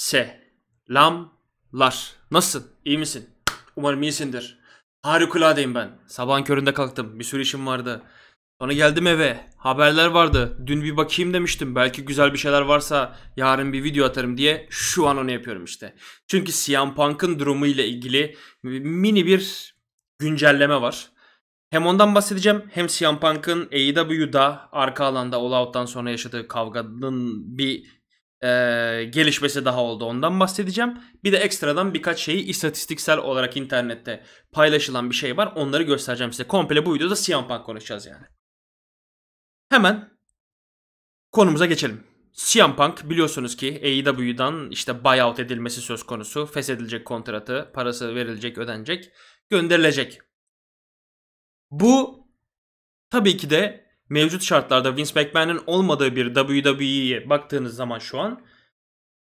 Selamlar. Nasılsın? İyi misin? Umarım iyisindir. Harikuladeyim ben. Sabahın köründe kalktım. Bir sürü işim vardı. Sonra geldim eve. Haberler vardı. Dün bir bakayım demiştim. Belki güzel bir şeyler varsa yarın bir video atarım diye şu an onu yapıyorum işte. Çünkü CM Punk'ın durumu ile ilgili mini bir güncelleme var. Hem ondan bahsedeceğim hem CM Punk'ın AEW'da arka alanda All Out'tan sonra yaşadığı kavganın bir gelişmesi daha oldu, ondan bahsedeceğim. Bir de ekstradan birkaç şeyi istatistiksel olarak internette paylaşılan bir şey var, onları göstereceğim size. Komple bu videoda CM Punk konuşacağız yani. Hemen konumuza geçelim. CM Punk biliyorsunuz ki AEW'dan işte buyout edilmesi söz konusu. Feshedilecek kontratı, parası verilecek, ödenecek, gönderilecek. Bu tabii ki de mevcut şartlarda Vince McMahon'ın olmadığı bir WWE'ye baktığınız zaman şu an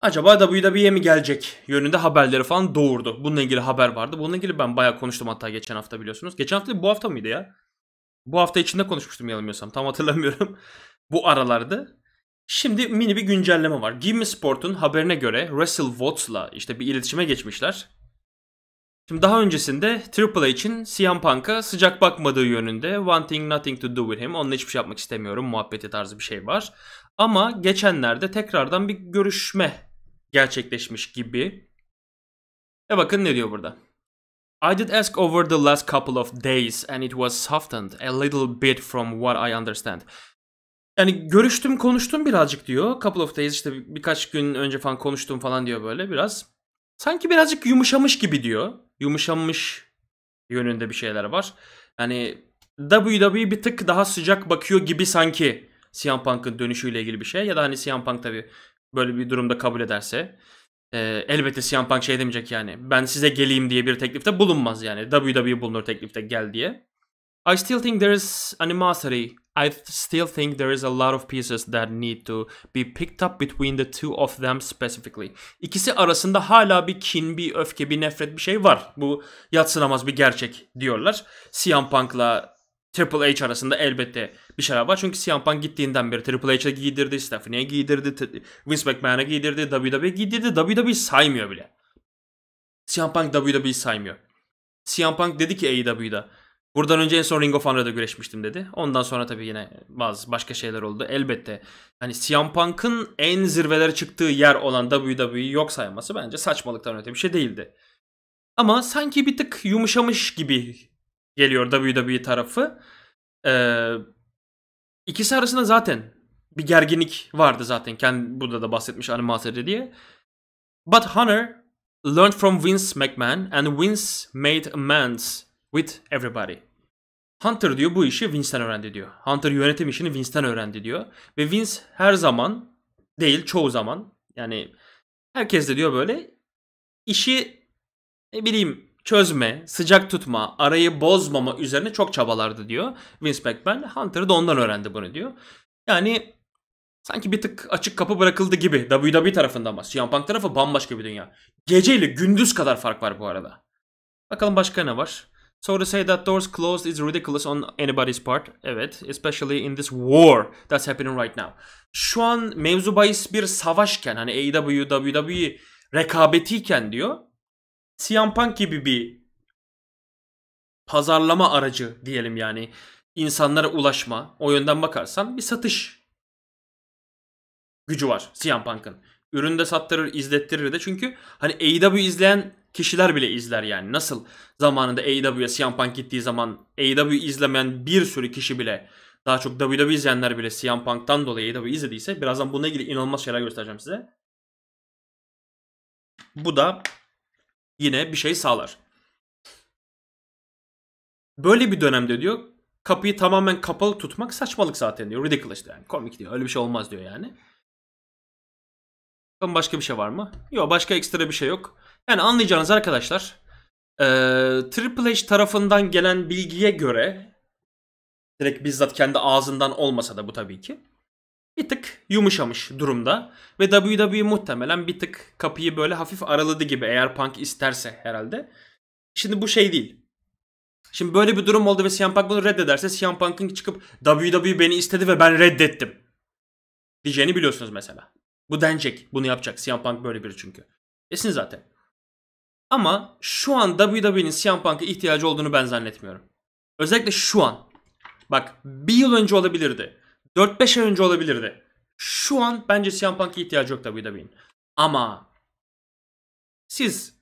acaba WWE'ye mi gelecek yönünde haberleri falan doğurdu. Bununla ilgili haber vardı. Bununla ilgili ben bayağı konuştum hatta geçen hafta biliyorsunuz. Geçen hafta bu hafta mıydı ya? Bu hafta içinde konuşmuştum yanılmıyorsam. Tam hatırlamıyorum. Bu aralardı. Şimdi mini bir güncelleme var. Gimme Sport'un haberine göre WrestleVotes'la işte bir iletişime geçmişler. Şimdi daha öncesinde Triple H'in CM Punk'a sıcak bakmadığı yönünde, wanting nothing to do with him, onunla hiçbir şey yapmak istemiyorum muhabbeti tarzı bir şey var. Ama geçenlerde tekrardan bir görüşme gerçekleşmiş gibi. E bakın ne diyor burada. I did ask over the last couple of days and it was softened a little bit from what I understand. Yani görüştüm, konuştum birazcık diyor. Couple of days işte birkaç gün önce falan konuştum falan diyor böyle biraz. Sanki birazcık yumuşamış gibi diyor. Yumuşamış yönünde bir şeyler var. Yani WWE bir tık daha sıcak bakıyor gibi sanki CM Punk'ın dönüşüyle ilgili bir şey. Ya da hani CM Punk tabii böyle bir durumda kabul ederse. Elbette CM Punk şey demeyecek yani. Ben size geleyim diye bir teklifte bulunmaz yani. WWE bulunur teklifte gel diye. I still think there is animosity. I still think there is a lot of pieces that need to be picked up between the two of them specifically. İkisi arasında hala bir kin, bir öfke, bir nefret bir şey var. Bu yadsınamaz bir gerçek diyorlar. CM Punk'la Triple H arasında elbette bir şeyler var. Çünkü CM Punk gittiğinden beri Triple H'e giydirdi, Stephanie'ye giydirdi, Vince McMahon'a giydirdi, WWE'ye giydirdi. WWE saymıyor bile. CM Punk WWE'yi saymıyor. CM Punk dedi ki AEW'da. Buradan önce en son Ring of Honor'da güreşmiştim dedi. Ondan sonra tabii yine bazı başka şeyler oldu. Elbette hani CM Punk'ın en zirvelere çıktığı yer olan WWE'yi yok sayması bence saçmalıktan öte bir şey değildi. Ama sanki bir tık yumuşamış gibi geliyor WWE tarafı. İkisi arasında zaten bir gerginlik vardı zaten. Kendi burada da bahsetmiş animasyonu diye. But Honor learned from Vince McMahon and Vince made amends with everybody. Hunter diyor bu işi Vince'ten öğrendi diyor. Hunter yönetim işini Vince'ten öğrendi diyor. Ve Vince her zaman değil çoğu zaman yani herkes de diyor böyle işi ne bileyim çözme, sıcak tutma, arayı bozmama üzerine çok çabalardı diyor. Vince McMahon Hunter'ı da ondan öğrendi bunu diyor. Yani sanki bir tık açık kapı bırakıldı gibi WWE tarafında ama CM Punk tarafı bambaşka bir dünya. Geceyle gündüz kadar fark var bu arada. Bakalım başka ne var? So to say that doors closed is ridiculous on anybody's part. Evet. Especially in this war that's happening right now. Şu an mevzu bahis bir savaşken hani AEW, WWE rekabetiyken diyor. CM Punk gibi bir pazarlama aracı diyelim yani. İnsanlara ulaşma. O yönden bakarsan bir satış gücü var CM Punk'ın. Ürünü de sattırır, izlettirir de. Çünkü hani AEW izleyen kişiler bile izler yani. Nasıl zamanında AEW'ye CM Punk gittiği zaman AEW izlemeyen bir sürü kişi bile, daha çok WWE izleyenler bile CM Punk'tan dolayı AEW izlediyse birazdan bununla ilgili inanılmaz şeyler göstereceğim size. Bu da yine bir şey sağlar. Böyle bir dönemde diyor kapıyı tamamen kapalı tutmak saçmalık zaten diyor. Ridiculous yani. Komik diyor. Öyle bir şey olmaz diyor yani. Başka bir şey var mı? Yok, başka ekstra bir şey yok. Yani anlayacağınız arkadaşlar Triple H tarafından gelen bilgiye göre direkt bizzat kendi ağzından olmasa da bu tabii ki bir tık yumuşamış durumda ve WWE muhtemelen bir tık kapıyı böyle hafif araladı gibi eğer Punk isterse herhalde. Şimdi bu şey değil. Şimdi böyle bir durum oldu ve CM Punk bunu reddederse CM Punk'ın çıkıp WWE beni istedi ve ben reddettim diyeceğini biliyorsunuz mesela. Bu denecek. Bunu yapacak. CM Punk böyle biri çünkü. Kesin zaten. Ama şu an WWE'nin CM Punk'a ihtiyacı olduğunu ben zannetmiyorum. Özellikle şu an. Bak bir yıl önce olabilirdi. 4-5 ay önce olabilirdi. Şu an bence CM Punk'a ihtiyacı yok WWE'nin. Ama siz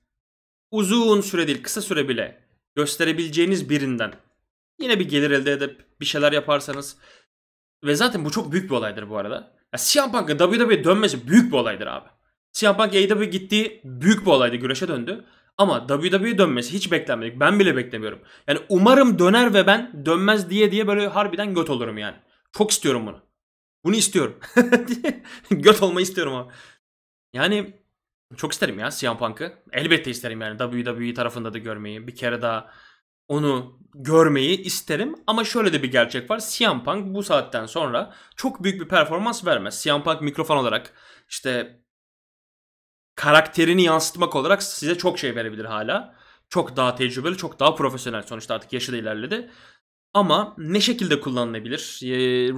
uzun süre değil kısa süre bile gösterebileceğiniz birinden yine bir gelir elde edip bir şeyler yaparsanız ve zaten bu çok büyük bir olaydır bu arada. Ya CM Punk'ın WWE'ye dönmesi büyük bir olaydır abi. CM Punk AEW gittiği büyük bir olaydı. Güreşe döndü. Ama WWE'ye dönmesi hiç beklenmedik. Ben bile beklemiyorum. Yani umarım döner ve ben dönmez diye böyle harbiden göt olurum yani. Çok istiyorum bunu. Bunu istiyorum. Göt olmayı istiyorum ama. Yani çok isterim ya CM Punk'ı. Elbette isterim yani WWE tarafında da görmeyi. Bir kere daha onu görmeyi isterim. Ama şöyle de bir gerçek var. CM Punk bu saatten sonra çok büyük bir performans vermez. CM Punk mikrofon olarak işte karakterini yansıtmak olarak size çok şey verebilir hala. Çok daha tecrübeli, çok daha profesyonel. Sonuçta artık yaşı da ilerledi. Ama ne şekilde kullanılabilir?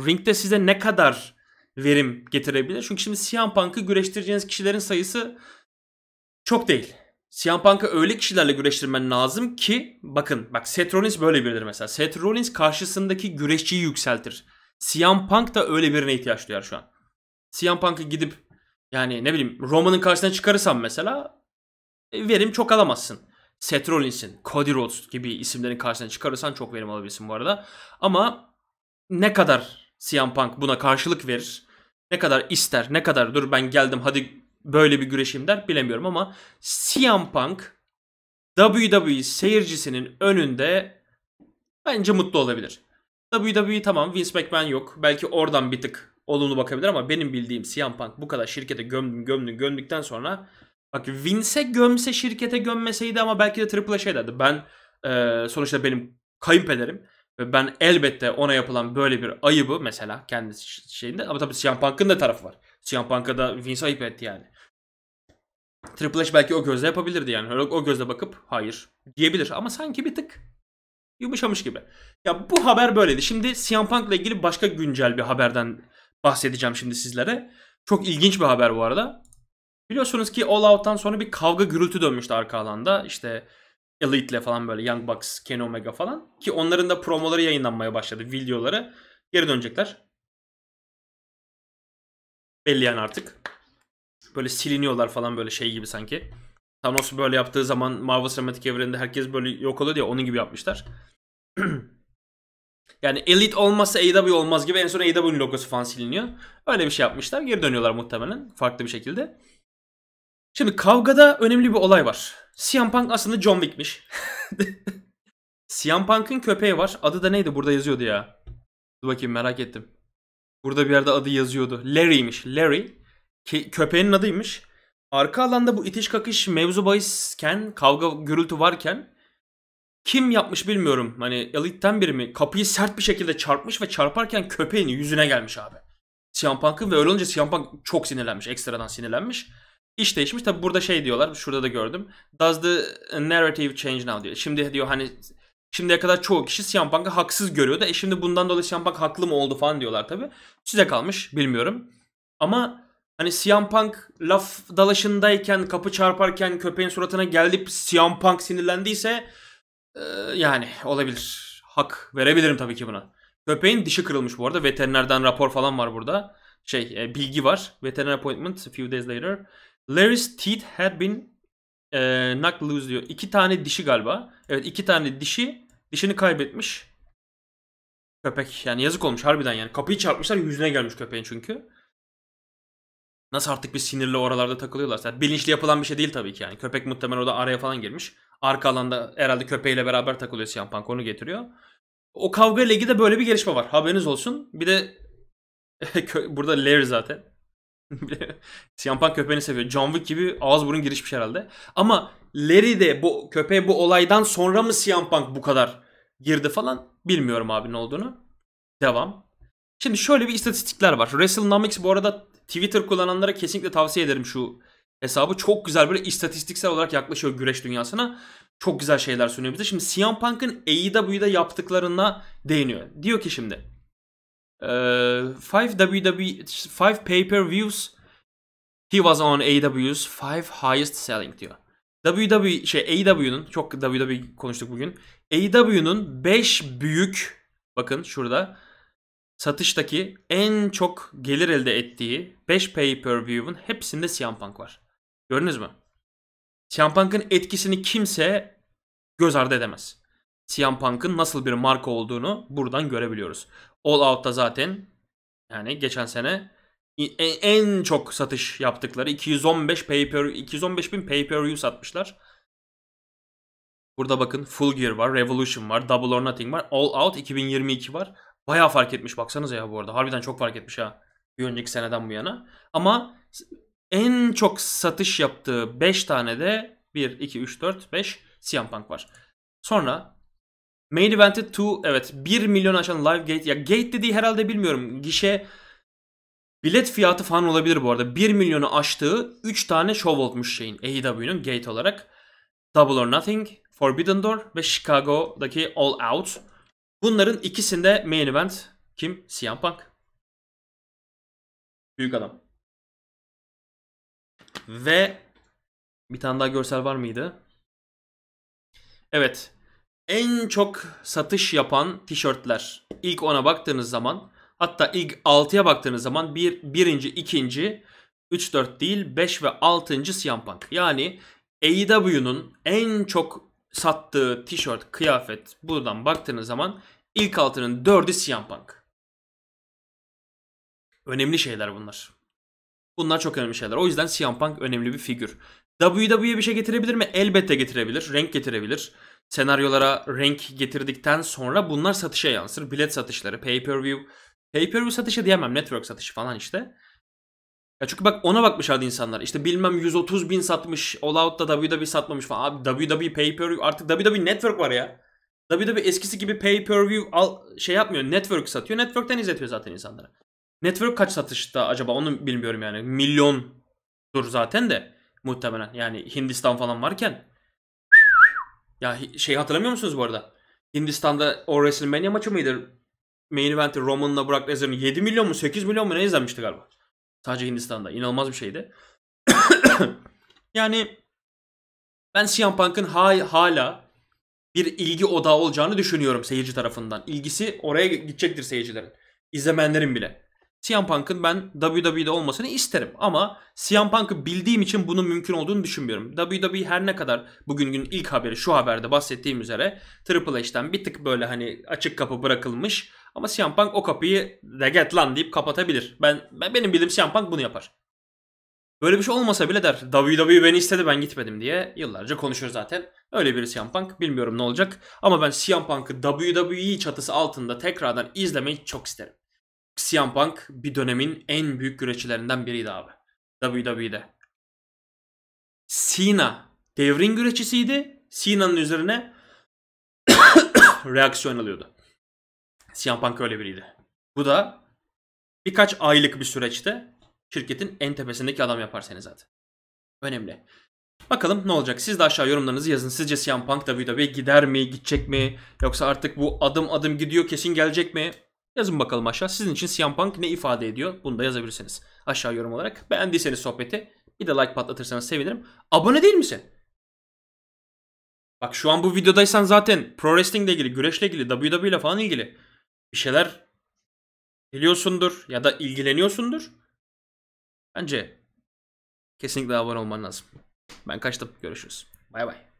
Ring'de size ne kadar verim getirebilir? Çünkü şimdi CM Punk'ı güreştireceğiniz kişilerin sayısı çok değil. CM Punk'ı öyle kişilerle güreştirmen lazım ki bakın bak Seth Rollins böyle biridir mesela. Seth Rollins karşısındaki güreşçiyi yükseltir. CM Punk da öyle birine ihtiyaç duyar şu an. CM Punk'ı gidip yani ne bileyim Roman'ın karşısına çıkarırsam mesela verim çok alamazsın. Seth Rollins'in, Cody Rhodes gibi isimlerin karşısına çıkarırsan çok verim alabilirsin bu arada. Ama ne kadar CM Punk buna karşılık verir, ne kadar ister, ne kadar dur ben geldim hadi böyle bir güreşim der bilemiyorum ama CM Punk WWE seyircisinin önünde bence mutlu olabilir. WWE tamam Vince McMahon yok. Belki oradan bir tık olumlu bakabilir ama benim bildiğim CM Punk bu kadar şirkete gömdükten sonra bak Vince'e gömse şirkete gömmeseydi ama belki de Triple H'e derdi. Ben sonuçta benim kayınpederim ve ben elbette ona yapılan böyle bir ayıbı mesela kendisi şeyinde ama tabii CM Punk'ın da tarafı var. CM Punk'a da Vince ayıp etti yani. Triple H belki o gözle yapabilirdi yani. O gözle bakıp hayır diyebilir ama sanki bir tık yumuşamış gibi. Ya bu haber böyleydi. Şimdi CM Punk'la ilgili başka güncel bir haberden bahsedeceğim şimdi sizlere. Çok ilginç bir haber bu arada. Biliyorsunuz ki All Out'tan sonra bir kavga gürültü dönmüştü arka alanda. İşte Elite'le falan böyle Young Bucks, Kenny Omega falan. Ki onların da promoları yayınlanmaya başladı. Videoları. Geri dönecekler. Belli yani artık. Böyle siliniyorlar falan böyle şey gibi sanki. Thanos böyle yaptığı zaman Marvel Cinematic Evren'de herkes böyle yok oluyor diye onun gibi yapmışlar. Yani Elite olmazsa AEW olmaz gibi en son AEW'nin logosu falan siliniyor. Öyle bir şey yapmışlar. Geri dönüyorlar muhtemelen. Farklı bir şekilde. Şimdi kavgada önemli bir olay var. CM Punk aslında John Wick'miş. CM Punk'ın köpeği var. Adı da neydi? Burada yazıyordu ya. Dur bakayım merak ettim. Burada bir yerde adı yazıyordu. Larry'miş. Larry. Köpeğinin adıymış. Arka alanda bu itiş kakış mevzu bahisken, kavga gürültü varken kim yapmış bilmiyorum. Hani Elite'den biri mi? Kapıyı sert bir şekilde çarpmış ve çarparken köpeğin yüzüne gelmiş abi. CM Punk'ın ve öyle olunca CM Punk çok sinirlenmiş. Ekstradan sinirlenmiş. İş değişmiş. Tabi burada şey diyorlar. Şurada da gördüm. Does the narrative change now diyor. Şimdi diyor hani şimdiye kadar çoğu kişi CM Punk'ı haksız görüyordu. Şimdi bundan dolayı CM Punk haklı mı oldu falan diyorlar tabi. Size kalmış. Bilmiyorum. Ama hani CM Punk laf dalaşındayken kapı çarparken köpeğin suratına geldi CM Punk sinirlendiyse yani olabilir. Hak verebilirim tabii ki buna. Köpeğin dişi kırılmış bu arada. Veterinerden rapor falan var burada. Bilgi var. Veteriner appointment a few days later. Larry's teeth had been knocked loose diyor. 2 tane dişi galiba. Evet 2 tane dişi. Dişini kaybetmiş. Köpek yani yazık olmuş harbiden yani. Kapıyı çarpmışlar yüzüne gelmiş köpeğin çünkü. Nasıl artık bir sinirle oralarda takılıyorlar. Yani bilinçli yapılan bir şey değil tabii ki yani. Köpek muhtemelen orada araya falan girmiş. Arka alanda herhalde köpeğiyle beraber takılıyor CM Punk. Onu getiriyor. O kavga ile ilgili de böyle bir gelişme var. Haberiniz olsun. Bir de burada Larry zaten. CM Punk köpeğini seviyor. John Wick gibi ağız burun girişmiş herhalde. Ama Larry de bu köpeğe bu olaydan sonra mı CM Punk bu kadar girdi falan bilmiyorum abi ne olduğunu. Devam. Şimdi şöyle bir istatistikler var. WrestleNomics bu arada Twitter kullananlara kesinlikle tavsiye ederim şu hesabı. Çok güzel böyle istatistiksel olarak yaklaşıyor güreş dünyasına. Çok güzel şeyler sunuyor bize. Şimdi CM Punk'ın AEW'da yaptıklarına değiniyor. Diyor ki şimdi 5 pay-per-views He was on AEW's 5 highest selling diyor. AEW'nun, çok WWE konuştuk bugün. AEW'nun 5 büyük, bakın şurada, satıştaki en çok gelir elde ettiği 5 pay-per-view'un hepsinde CM Punk var. Gördünüz mü? CM Punk'ın etkisini kimse göz ardı edemez. CM Punk'ın nasıl bir marka olduğunu buradan görebiliyoruz. All Out'ta zaten, yani geçen sene en çok satış yaptıkları 215 bin pay-per-view satmışlar. Burada bakın Full Gear var, Revolution var, Double or Nothing var, All Out 2022 var. Bayağı fark etmiş, baksanıza ya bu arada. Harbiden çok fark etmiş ha. Bir önceki seneden bu yana. Ama en çok satış yaptığı 5 tane de 1, 2, 3, 4, 5 CM Punk var. Sonra Main Event'e 2, evet 1 milyon aşan live gate. Ya gate dediği herhalde bilmiyorum. Gişe, bilet fiyatı falan olabilir bu arada. 1 milyonu aştığı 3 tane show olmuş şeyin. AEW'nun gate olarak. Double or Nothing, Forbidden Door ve Chicago'daki All Out. Bunların ikisinde main event kim? CM Punk. Büyük adam. Ve bir tane daha görsel var mıydı? Evet. En çok satış yapan tişörtler. İlk 10'a baktığınız zaman, hatta ilk 6'ya baktığınız zaman 1. 2. 3, 4 değil 5 ve 6. CM Punk. Yani AEW'nun en çok sattığı tişört, kıyafet, buradan baktığınız zaman ilk altının 4'ü CM Punk. Önemli şeyler bunlar. Bunlar çok önemli şeyler. O yüzden CM Punk önemli bir figür. WWE'ye bir şey getirebilir mi? Elbette getirebilir. Renk getirebilir. Senaryolara renk getirdikten sonra bunlar satışa yansır. Bilet satışları, pay-per-view. Pay-per-view satışı diyemem. Network satışı falan işte. Ya çünkü bak ona bakmışlardı insanlar. İşte bilmem 130 bin satmış. All Out'ta WWE satmamış falan. Abi WWE pay-per-view, artık WWE Network var ya. WWE eskisi gibi pay-per-view şey yapmıyor. Network satıyor. Network'ten izletiyor zaten insanlara. Network kaç satışta acaba onu bilmiyorum yani. Milyondur zaten de muhtemelen. Yani Hindistan falan varken. Ya şey hatırlamıyor musunuz bu arada? Hindistan'da o WrestleMania maçı mıydı? Main event'i Roman'la Brock Lesnar'ın 7 milyon mu 8 milyon mu ne izlenmişti galiba. Sadece Hindistan'da. İnanılmaz bir şeydi. Yani ben CM Punk'ın hala bir ilgi odağı olacağını düşünüyorum seyirci tarafından. İlgisi oraya gidecektir seyircilerin. İzlemeyenlerin bile. CM Punk'ın ben WWE'de olmasını isterim. Ama CM Punk'ı bildiğim için bunun mümkün olduğunu düşünmüyorum. WWE her ne kadar bugünün ilk haberi, şu haberde bahsettiğim üzere Triple H'den bir tık böyle hani açık kapı bırakılmış. Ama CM Punk o kapıyı "Get lan" deyip kapatabilir. Benim bildiğim CM Punk bunu yapar. Böyle bir şey olmasa bile der WWE beni istedi ben gitmedim diye yıllarca konuşur zaten. Öyle bir CM Punk, bilmiyorum ne olacak. Ama ben CM Punk'ı WWE çatısı altında tekrardan izlemeyi çok isterim. CM Punk bir dönemin en büyük güreşçilerinden biriydi abi. WWE'de. Sina devrin güreşçisiydi. Sina'nın üzerine reaksiyon alıyordu. CM Punk öyle biriydi. Bu da birkaç aylık bir süreçte şirketin en tepesindeki adam yapar seni zaten. Önemli. Bakalım ne olacak? Siz de aşağı yorumlarınızı yazın. Sizce CM Punk WWE'ye gider mi? Gidecek mi? Yoksa artık bu adım adım gidiyor, kesin gelecek mi? Yazın bakalım aşağı. Sizin için CM Punk ne ifade ediyor? Bunu da yazabilirsiniz aşağı yorum olarak. Beğendiyseniz sohbeti bir de like patlatırsanız sevinirim. Abone değil misin? Bak şu an bu videodaysan zaten Pro Wrestling'le ilgili, güreşle ilgili, WWE ile falan ilgili bir şeyler biliyorsundur ya da ilgileniyorsundur. Bence kesinlikle abone olman lazım. Ben kaçtım. Görüşürüz. Bay bay.